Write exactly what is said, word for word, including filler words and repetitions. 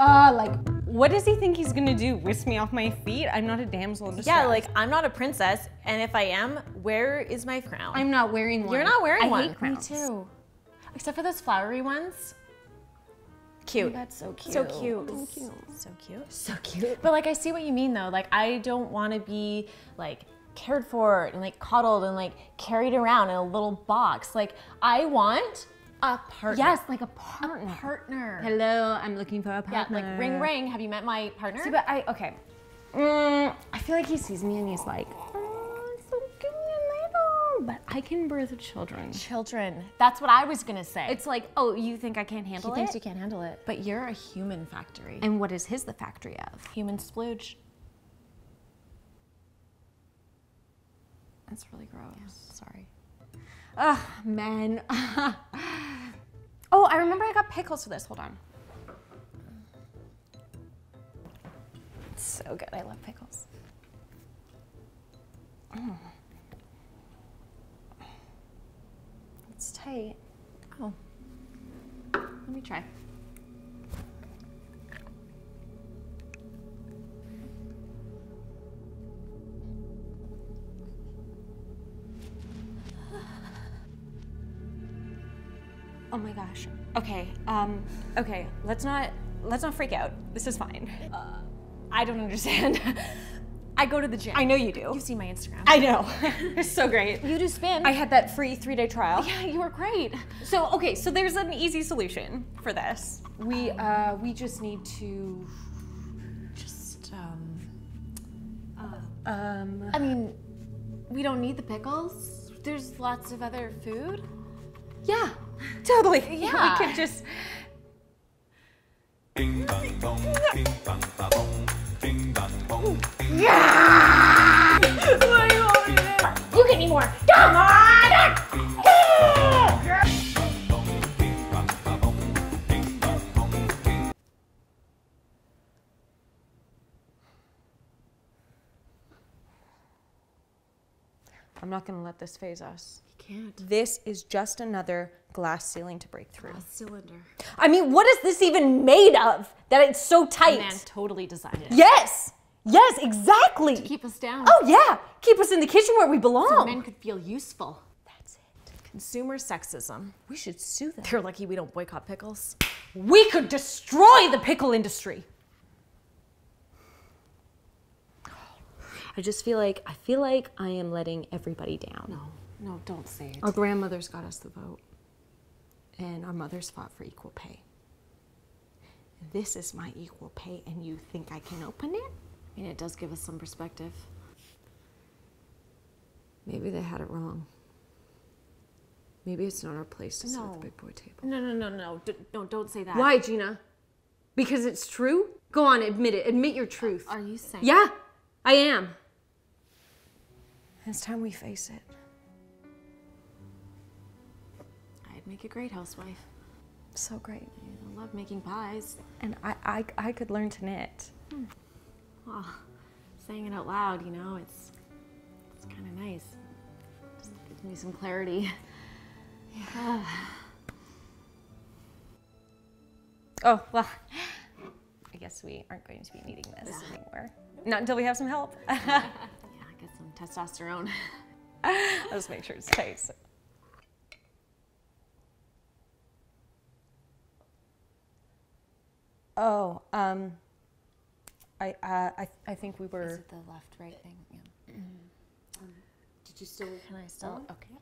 uh, like, what does he think he's gonna do? Whisk me off my feet? I'm not a damsel in distress. Yeah, like, I'm not a princess, and if I am, where is my crown? I'm not wearing one. You're not wearing I one. I hate crowns. Me too. Except for those flowery ones. Cute. Oh, that's so cute. So cute. So cute. So cute. So cute. But like, I see what you mean though. Like, I don't want to be like cared for and like coddled and like carried around in a little box. Like, I want a partner. Yes, like a partner. A partner. Hello, I'm looking for a partner. Yeah, like ring ring. Have you met my partner? See, but I okay. Mm, I feel like he sees me and he's like, oh, so cute and little. But I can birth children. Children. That's what I was gonna say. It's like, oh, you think I can't handle it? He thinks you can't handle it. But you're a human factory. And what is his the factory of? Human splooge. That's really gross. Yeah. Sorry. Ugh, men. Oh, I remember I got pickles for this. Hold on. It's so good. I love pickles. Mm. It's tight. Oh. Let me try. Oh my gosh. Okay. Um, okay. Let's not. Let's not freak out. This is fine. Uh, I don't understand. I go to the gym. I know you do. You've seen my Instagram. I know. It's so great. You do spin. I had that free three-day trial. Yeah, you were great. So okay. So there's an easy solution for this. We uh, we just need to just um uh, um. I mean, we don't need the pickles. There's lots of other food. Yeah. Totally. Yeah. We could just. Yeah! You can eat more. Come on! I'm not gonna let this phase us. Can't. This is just another glass ceiling to break through. Glass cylinder. I mean, what is this even made of that it's so tight? The man totally designed it. Yes, yes, exactly. To keep us down. Oh yeah, keep us in the kitchen where we belong. So men could feel useful. That's it. Consumer sexism. We should sue them. They're lucky we don't boycott pickles. We could destroy the pickle industry. I just feel like, I feel like I am letting everybody down. No. No, don't say it. Our grandmothers got us the vote, and our mothers fought for equal pay. This is my equal pay, and you think I can open it? I mean, it does give us some perspective. Maybe they had it wrong. Maybe it's not our place to sit at the big boy table. No, no, no, no, D don't, don't say that. Why, Gina? Because it's true? Go on, admit it. Admit your truth. Are you saying? Yeah, I am. It's time we face it. Make a great housewife. So great. I love making pies. And I, I, I could learn to knit. Hmm. Well, saying it out loud, you know, it's it's kind of nice. Just gives me some clarity. Yeah. Oh, well, I guess we aren't going to be needing this yeah. anymore. Not until we have some help. Yeah, get some testosterone. I'll just make sure it's tight. So. Oh, um, I, uh, I, I think we were. Is it the left, right thing? Yeah. Mm-hmm. um, did you still? Can I still? Okay.